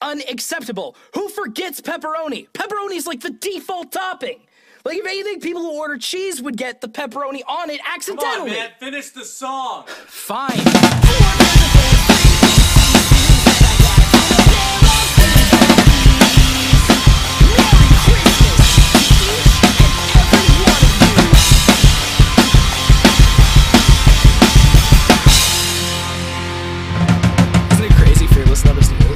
Unacceptable. Who forgets pepperoni? Pepperoni's like the default topping. Like, if anything, people who order cheese would get the pepperoni on it accidentally. Come on, man. Finish the song. Fine. Isn't it crazy, fearless lovers?